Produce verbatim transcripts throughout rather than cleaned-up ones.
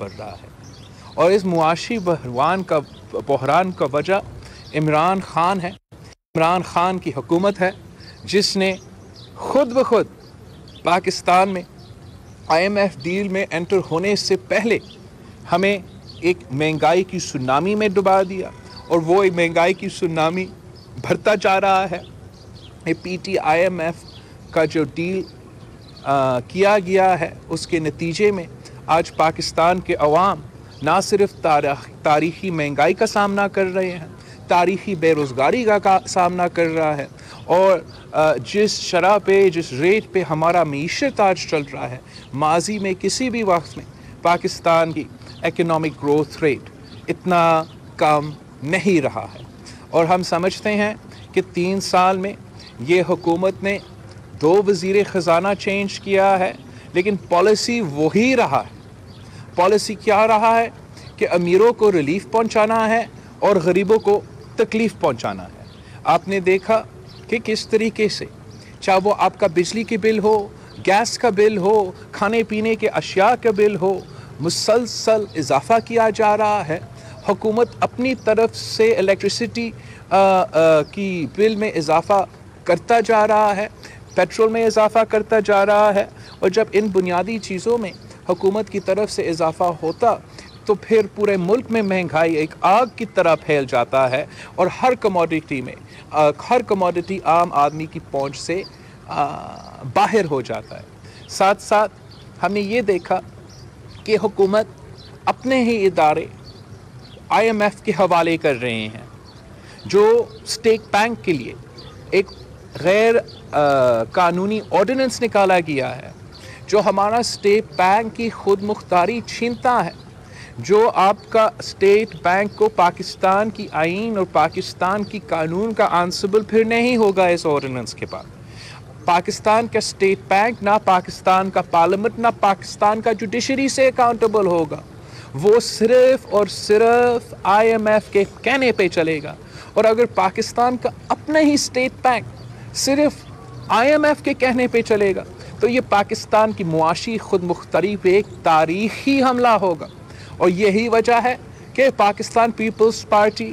पड़ रहा है। और इस मुआशी बहरान का बहरान का वजह इमरान खान है, इमरान खान की हुकूमत है जिसने खुद ब खुद पाकिस्तान में आईएमएफ डील में एंटर होने से पहले हमें एक महंगाई की सुनामी में डुबा दिया और वो महंगाई की सुनामी भरता जा रहा है। ये P T I M F का जो डील आ, किया गया है उसके नतीजे में आज पाकिस्तान के अवाम ना सिर्फ तारीख़ी महंगाई का सामना कर रहे हैं, तारीख़ी बेरोज़गारी का, का सामना कर रहा है। और आ, जिस शरह पे जिस रेट पे हमारा मीशत आज चल रहा है, माजी में किसी भी वक्त में पाकिस्तान की इकोनॉमिक ग्रोथ रेट इतना कम नहीं रहा है। और हम समझते हैं कि तीन साल में ये हुकूमत ने दो वज़ीर ख़जाना चेंज किया है लेकिन पॉलिसी वही रहा है। पॉलिसी क्या रहा है कि अमीरों को रिलीफ पहुंचाना है और गरीबों को तकलीफ़ पहुंचाना है। आपने देखा कि किस तरीके से, चाहे वो आपका बिजली के बिल हो, गैस का बिल हो, खाने पीने के अशिया का बिल हो, मुसलसल इजाफा किया जा रहा है। हुकूमत अपनी तरफ से इलेक्ट्रिसिटी की बिल में इजाफा करता जा रहा है, पेट्रोल में इजाफा करता जा रहा है। और जब इन बुनियादी चीज़ों में हुकूमत की तरफ से इजाफा होता तो फिर पूरे मुल्क में महंगाई एक आग की तरह फैल जाता है और हर कमोडिटी में हर कमोडिटी आम आदमी की पहुंच से आ, बाहर हो जाता है। साथ साथ हमने ये देखा कि हुकूमत अपने ही इदारे आई एम एफ के हवाले कर रहे हैं जो स्टेट बैंक के लिए एक गैर आ, कानूनी ऑर्डिनेंस निकाला गया है जो हमारा स्टेट बैंक की खुद मुख्तारी छीनता है, जो आपका स्टेट बैंक को पाकिस्तान की आइन और पाकिस्तान की कानून का आंसबल फिर नहीं होगा। इस ऑर्डिनेंस के बाद पाकिस्तान का स्टेट बैंक ना पाकिस्तान का पार्लियामेंट ना पाकिस्तान का जुडिशरी से अकाउंटेबल होगा। वो सिर्फ और सिर्फ आई एम एफ के कहने पे चलेगा। और अगर पाकिस्तान का अपना ही स्टेट बैंक सिर्फ आई एम एफ के कहने पे चलेगा तो ये पाकिस्तान की मुआशी खुद मुख्तारी पे एक तारीख़ी हमला होगा। और यही वजह है कि पाकिस्तान पीपल्स पार्टी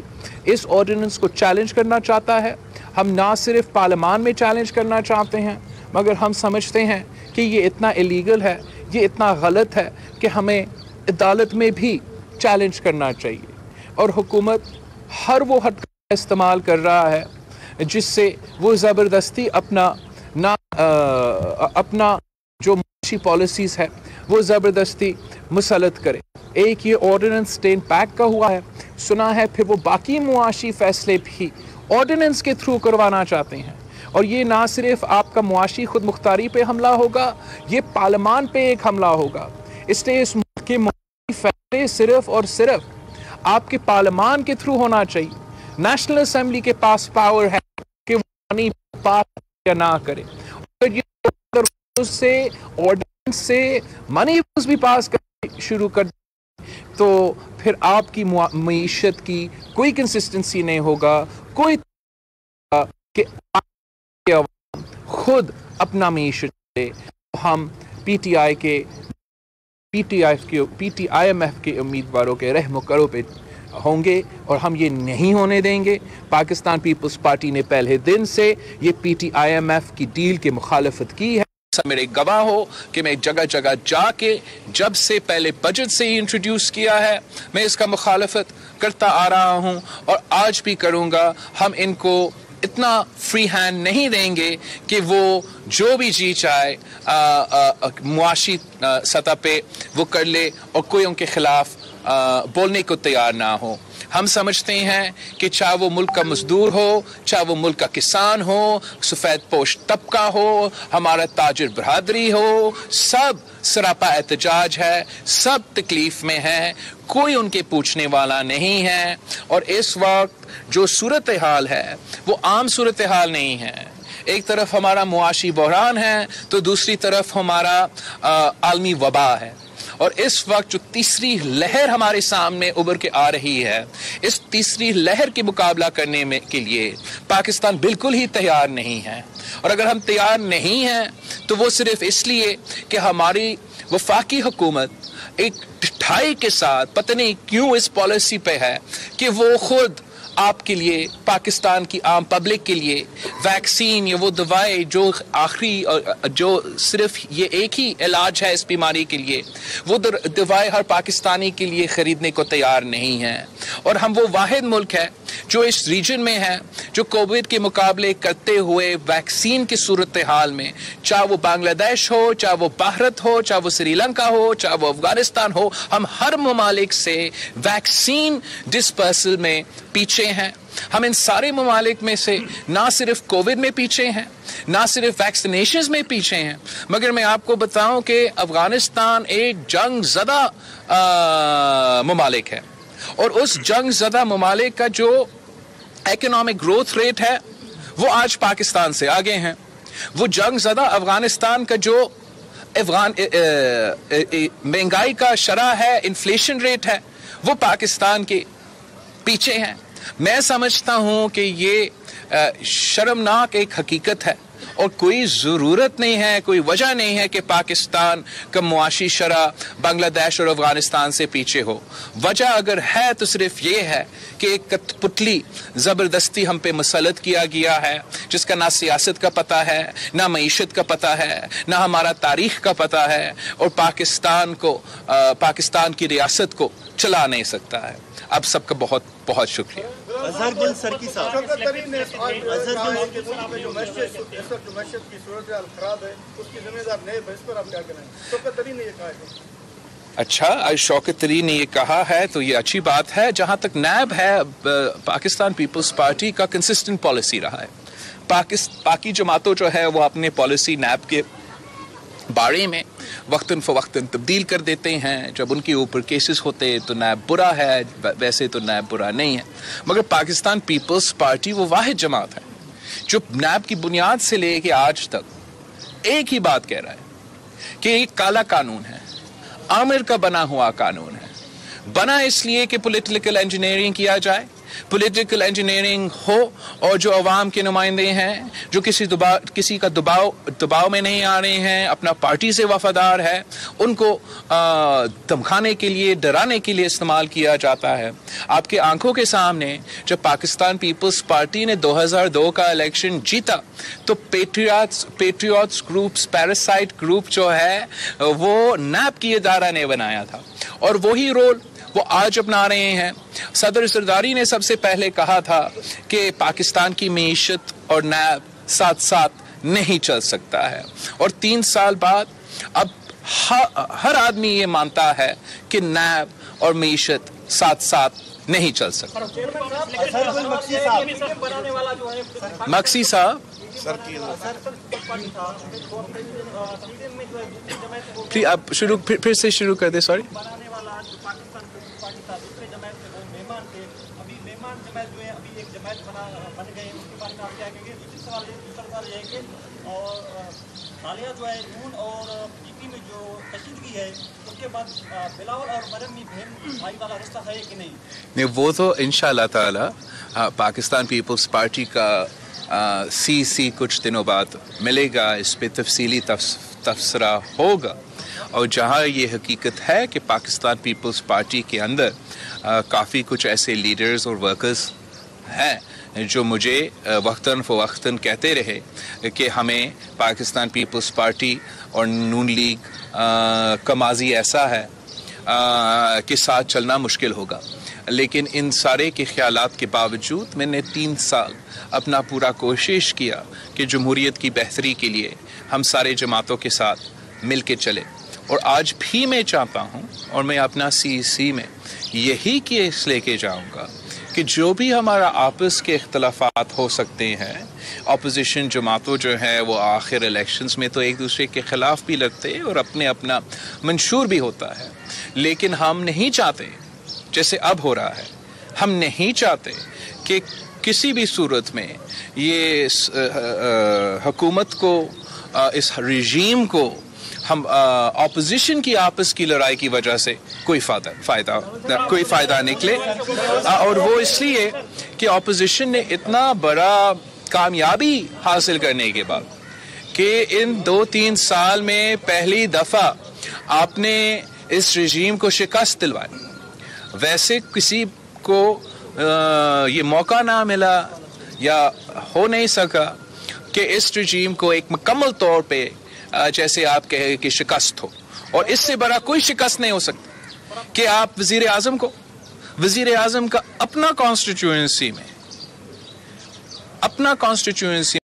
इस ऑर्डिनेंस को चैलेंज करना चाहता है। हम ना सिर्फ पार्लियामान में चैलेंज करना चाहते हैं मगर हम समझते हैं कि ये इतना इलीगल है, ये इतना गलत है कि हमें अदालत में भी चैलेंज करना चाहिए। और हुकूमत हर वो हद का इस्तेमाल कर रहा है जिससे वो ज़बरदस्ती अपना ना आ, अपना जो मुआशी पॉलिसीज़ है वो ज़बरदस्ती मुसलत करे। एक ये ऑर्डिनेंस स्टेट बैंक का हुआ है, सुना है फिर वो बाकी मुआशी फ़ैसले भी ऑर्डिनेंस के थ्रू करवाना चाहते हैं। और ये ना सिर्फ आपका मुआशी खुद मुख्तारी पे हमला होगा, ये पार्लियामान पे एक हमला होगा। इसलिए इस मुल्क के मुआशी फैसले सिर्फ और सिर्फ आपके पार्लियामान के थ्रू होना चाहिए। नेशनल असम्बली के पास पावर है कि वो पास ना करे, उससे ऑर्डिनेंस से मनी भी पास कर शुरू कर तो फिर आपकी मीशत की कोई कंसिस्टेंसी नहीं होगा, कोई कि खुद अपना मीशत दे। हम पीटीआई के पीटीआई के पीटीआईएमएफ के उम्मीदवारों के रहनुमाओं पे होंगे और हम ये नहीं होने देंगे। पाकिस्तान पीपल्स पार्टी ने पहले दिन से ये P T I M F की डील के मुखालफत की है। मेरे गवाह हो कि मैं जगह जगह जाके जब से पहले बजट से ही इंट्रोड्यूस किया है मैं इसका मुखालफत करता आ रहा हूं और आज भी करूंगा। हम इनको इतना फ्री हैंड नहीं देंगे कि वो जो भी जी चाहे मुआशी सतह पे वो कर ले और कोई उनके खिलाफ आ, बोलने को तैयार ना हो। हम समझते हैं कि चाहे वो मुल्क का मजदूर हो, चाहे वो मुल्क का किसान हो, सफ़ेद पोश तबका हो, हमारा ताजिर बरदरी हो, सब सरापा एहतजाज है, सब तकलीफ़ में है, कोई उनके पूछने वाला नहीं है। और इस वक्त जो सूरत हाल है वो आम सूरत हाल नहीं है। एक तरफ हमारा मुआशी बहरान है तो दूसरी तरफ हमारा आलमी वबा है। और इस वक्त जो तीसरी लहर हमारे सामने उभर के आ रही है, इस तीसरी लहर के मुकाबला करने में के लिए पाकिस्तान बिल्कुल ही तैयार नहीं है। और अगर हम तैयार नहीं हैं तो वो सिर्फ इसलिए कि हमारी वफाकी हुकूमत एक ढिठाई के साथ पता नहीं क्यों इस पॉलिसी पे है कि वो खुद आपके लिए, पाकिस्तान की आम पब्लिक के लिए वैक्सीन या वो दवाएं जो आखिरी जो सिर्फ ये एक ही इलाज है इस बीमारी के लिए, वो दवाएं हर पाकिस्तानी के लिए ख़रीदने को तैयार नहीं है। और हम वो वाहिद मुल्क है जो इस रीजन में है जो कोविड के मुकाबले करते हुए वैक्सीन की सूरत हाल में, चाहे वो बांग्लादेश हो, चाहे वो भारत हो, चाहे वो श्रीलंका हो, चाहे वो अफगानिस्तान हो, हम हर ममालिक से वैक्सीन डिस्पर्सल में पीछे हैं। हम इन सारे ममालिक में से ना सिर्फ कोविड में पीछे हैं, ना सिर्फ वैक्सीनेशन में पीछे हैं, मगर मैं आपको बताऊं कि अफगानिस्तान एक जंग ज़दा ममालिक है और उस जंग ज़दा ममालिक का जो इकोनॉमिक ग्रोथ रेट है वो आज पाकिस्तान से आगे हैं। वो जंग ज़दा अफगानिस्तान का जो अफगान महंगाई का शरह है, इन्फ्लेशन रेट है, वो पाकिस्तान के पीछे हैं। मैं समझता हूँ कि ये शर्मनाक एक हकीकत है और कोई ज़रूरत नहीं है, कोई वजह नहीं है कि पाकिस्तान का मुआशी शरह बांग्लादेश और अफगानिस्तान से पीछे हो। वजह अगर है तो सिर्फ ये है कि एक कठपुतली ज़बरदस्ती हम पे मसलत किया गया है जिसका ना सियासत का पता है, ना मईशत का पता है, ना हमारा तारीख का पता है और पाकिस्तान को आ, पाकिस्तान की रियासत को चला नहीं सकता है। आप सबका बहुत बहुत शुक्रिया। अजहरुद्दीन सरकी साहब, अच्छा, शौकत तरीन ने ये कहा है तो ये अच्छी बात है। जहाँ तक नैब है, पाकिस्तान पीपल्स पार्टी का कंसिस्टेंट पॉलिसी रहा है। पाकिस्तान बाकी जमातों जो है वो अपने पॉलिसी नैब के बारे में वक्तन फ़वक्तन तब्दील कर देते हैं। जब उनके ऊपर केसेस होते हैं तो नैब बुरा है, वैसे तो नैब बुरा नहीं है, मगर पाकिस्तान पीपल्स पार्टी वो वाहिद जमात है जो नैब की बुनियाद से ले के आज तक एक ही बात कह रहा है कि एक काला कानून है, आमिर का बना हुआ कानून है, बना इसलिए कि पॉलिटिकल इंजीनियरिंग किया जाए, पॉलिटिकल इंजीनियरिंग हो और जो अवाम के नुमाइंदे हैं जो किसी दबाव किसी का दबाव दबाव में नहीं आ रहे हैं, अपना पार्टी से वफादार है, उनको धमकाने के लिए, डराने के लिए इस्तेमाल किया जाता है। आपके आंखों के सामने जब पाकिस्तान पीपल्स पार्टी ने दो हज़ार दो का इलेक्शन जीता तो patriots patriots groups, parasite group जो है वो नैब की अदारा ने बनाया था और वही रोल वो आज अपना रहे हैं। सदर जरदारी ने सबसे पहले कहा था कि पाकिस्तान की मीशत और नैब साथ साथ नहीं चल सकता है और तीन साल बाद अब हर आदमी ये मानता है कि नैब और मीशत साथ साथ नहीं चल सकता। मक्सी साहब, प्लीज आप शुरू फिर, फिर से शुरू कर दे। सॉरी, नहीं वो तो इंशाल्लाह ताला पाकिस्तान पीपल्स पार्टी का सी सी कुछ दिनों बाद मिलेगा, इस पर तफसीली तबसरा होगा। और जहाँ ये हकीकत है कि पाकिस्तान पीपल्स पार्टी के अंदर काफ़ी कुछ ऐसे लीडर्स और वर्कर्स हैं जो मुझे वक्तन फ़वक्तन कहते रहे कि हमें पाकिस्तान पीपल्स पार्टी और नून लीग का माजी ऐसा है के साथ चलना मुश्किल होगा, लेकिन इन सारे के ख्यालात के बावजूद मैंने तीन साल अपना पूरा कोशिश किया कि जमहूरियत की बेहतरी के लिए हम सारे जमातों के साथ मिल के चले और आज भी मैं चाहता हूँ और मैं अपना सी सी में यही केस ले के जाऊँगा कि जो भी हमारा आपस के अख्तलाफात हो सकते हैं, अपोजिशन जमातों जो है वो आखिर इलेक्शंस में तो एक दूसरे के ख़िलाफ़ भी लगते हैं और अपने अपना मंशूर भी होता है, लेकिन हम नहीं चाहते जैसे अब हो रहा है, हम नहीं चाहते कि किसी भी सूरत में ये हुकूमत को, इस रिजीम को हम ऑपोजिशन की आपस की लड़ाई की वजह से कोई फायदा फायदा कोई फ़ायदा निकले। आ, और वो इसलिए कि ऑपोजिशन ने इतना बड़ा कामयाबी हासिल करने के बाद कि इन दो तीन साल में पहली दफ़ा आपने इस रेजीम को शिकस्त दिलवाई। वैसे किसी को आ, ये मौका ना मिला या हो नहीं सका कि इस रेजीम को एक मुकम्मल तौर पे आ, जैसे आप कहे कि शिकस्त हो, और इससे बड़ा कोई शिकस्त नहीं हो सकती कि आप वज़ीर आज़म को, वज़ीर आज़म का अपना कॉन्स्टिट्यूंसी में अपना कॉन्स्टिट्यूंसी